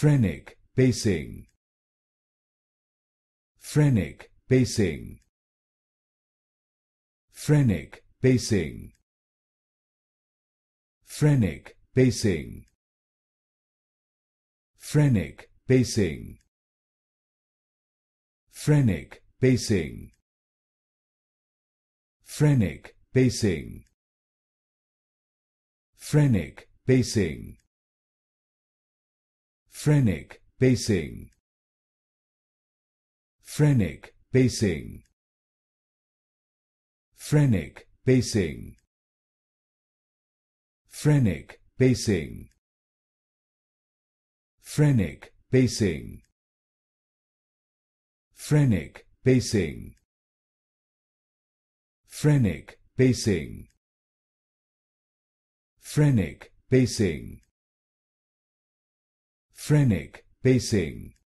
Phrenic Pacing. Phrenic Pacing. Phrenic Pacing. Phrenic Pacing. Phrenic Pacing. Phrenic Pacing. Phrenic Pacing. Phrenic Pacing. Phrenic Pacing. Phrenic Pacing. Phrenic Pacing. Phrenic Pacing. Phrenic Pacing. Phrenic Pacing. Phrenic Pacing. Phrenic Pacing. Phrenic Pacing.